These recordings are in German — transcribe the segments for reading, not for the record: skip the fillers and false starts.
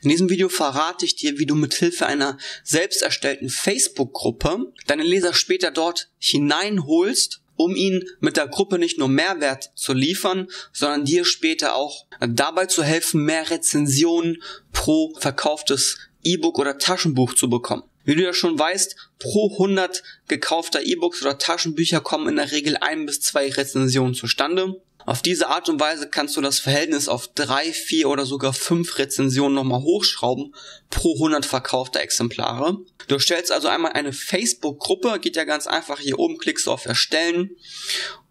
In diesem Video verrate ich dir, wie du mithilfe einer selbst erstellten Facebook-Gruppe deine Leser später dort hineinholst, um ihnen mit der Gruppe nicht nur Mehrwert zu liefern, sondern dir später auch dabei zu helfen, mehr Rezensionen pro verkauftes E-Book oder Taschenbuch zu bekommen. Wie du ja schon weißt, pro 100 gekaufter E-Books oder Taschenbücher kommen in der Regel 1 bis 2 Rezensionen zustande. Auf diese Art und Weise kannst du das Verhältnis auf 3, 4 oder sogar 5 Rezensionen nochmal hochschrauben pro 100 verkaufter Exemplare. Du erstellst also einmal eine Facebook-Gruppe, geht ja ganz einfach, hier oben klickst du auf Erstellen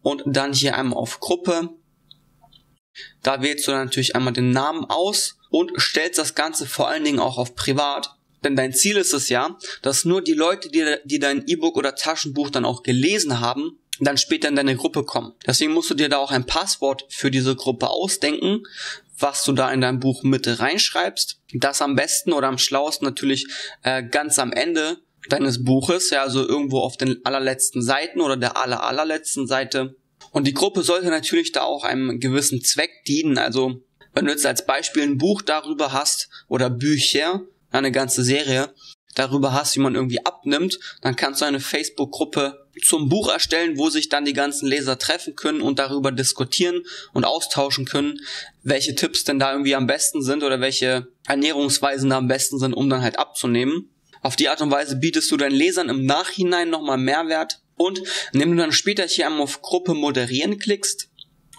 und dann hier einmal auf Gruppe. Da wählst du dann natürlich einmal den Namen aus und stellst das Ganze vor allen Dingen auch auf Privat. Denn dein Ziel ist es ja, dass nur die Leute, die dein E-Book oder Taschenbuch dann auch gelesen haben, dann später in deine Gruppe kommen. Deswegen musst du dir da auch ein Passwort für diese Gruppe ausdenken, was du da in dein Buch mit reinschreibst. Das am besten oder am schlauesten natürlich ganz am Ende deines Buches, ja, also irgendwo auf den allerletzten Seiten oder der allerletzten Seite. Und die Gruppe sollte natürlich da auch einem gewissen Zweck dienen. Also wenn du jetzt als Beispiel ein Buch darüber hast oder Bücher, eine ganze Serie darüber hast, wie man irgendwie abnimmt, dann kannst du eine Facebook-Gruppe zum Buch erstellen, wo sich dann die ganzen Leser treffen können und darüber diskutieren und austauschen können, welche Tipps denn da irgendwie am besten sind oder welche Ernährungsweisen da am besten sind, um dann halt abzunehmen. Auf die Art und Weise bietest du deinen Lesern im Nachhinein nochmal Mehrwert, und indem du dann später hier einmal auf Gruppe moderieren klickst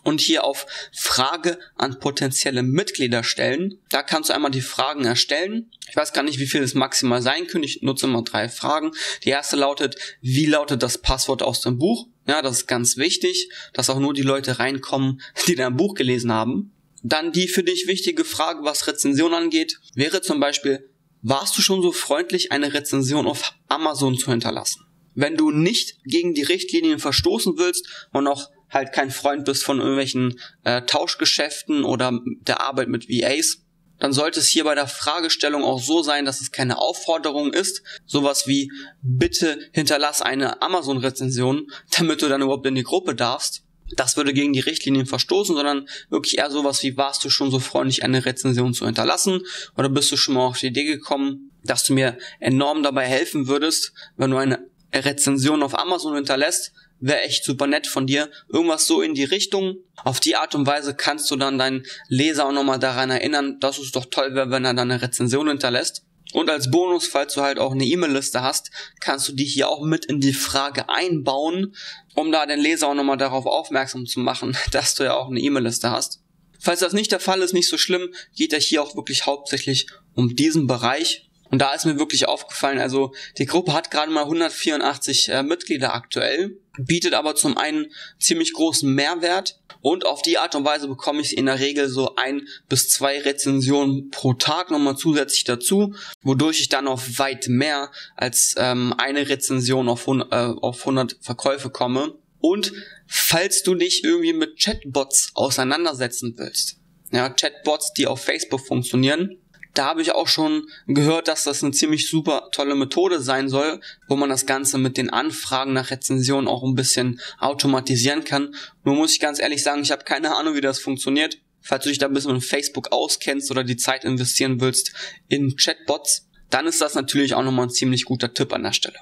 und hier auf Frage an potenzielle Mitglieder stellen. Da kannst du einmal die Fragen erstellen. Ich weiß gar nicht, wie viel es maximal sein können. Ich nutze immer 3 Fragen. Die erste lautet: Wie lautet das Passwort aus dem Buch? Ja, das ist ganz wichtig, dass auch nur die Leute reinkommen, die dein Buch gelesen haben. Dann die für dich wichtige Frage, was Rezension angeht, wäre zum Beispiel: Warst du schon so freundlich, eine Rezension auf Amazon zu hinterlassen? Wenn du nicht gegen die Richtlinien verstoßen willst und auch halt kein Freund bist von irgendwelchen Tauschgeschäften oder der Arbeit mit VAs, dann sollte es hier bei der Fragestellung auch so sein, dass es keine Aufforderung ist, sowas wie: Bitte hinterlass eine Amazon-Rezension, damit du dann überhaupt in die Gruppe darfst. Das würde gegen die Richtlinien verstoßen, sondern wirklich eher sowas wie: Warst du schon so freundlich, eine Rezension zu hinterlassen? Oder bist du schon mal auf die Idee gekommen, dass du mir enorm dabei helfen würdest, wenn du eine Rezension auf Amazon hinterlässt? Wäre echt super nett von dir. Irgendwas so in die Richtung. Auf die Art und Weise kannst du dann deinen Leser auch nochmal daran erinnern, dass es doch toll wäre, wenn er dann eine Rezension hinterlässt. Und als Bonus, falls du halt auch eine E-Mail-Liste hast, kannst du die hier auch mit in die Frage einbauen, um da den Leser auch nochmal darauf aufmerksam zu machen, dass du ja auch eine E-Mail-Liste hast. Falls das nicht der Fall ist, nicht so schlimm, geht ja hier auch wirklich hauptsächlich um diesen Bereich. Und da ist mir wirklich aufgefallen, also die Gruppe hat gerade mal 184 Mitglieder aktuell, bietet aber zum einen ziemlich großen Mehrwert, und auf die Art und Weise bekomme ich in der Regel so 1 bis 2 Rezensionen pro Tag nochmal zusätzlich dazu, wodurch ich dann auf weit mehr als eine Rezension auf 100 Verkäufe komme. Und falls du dich irgendwie mit Chatbots auseinandersetzen willst, ja, Chatbots, die auf Facebook funktionieren, da habe ich auch schon gehört, dass das eine ziemlich super tolle Methode sein soll, wo man das Ganze mit den Anfragen nach Rezensionen auch ein bisschen automatisieren kann. Nur muss ich ganz ehrlich sagen, ich habe keine Ahnung, wie das funktioniert. Falls du dich da ein bisschen mit Facebook auskennst oder die Zeit investieren willst in Chatbots, dann ist das natürlich auch nochmal ein ziemlich guter Tipp an der Stelle.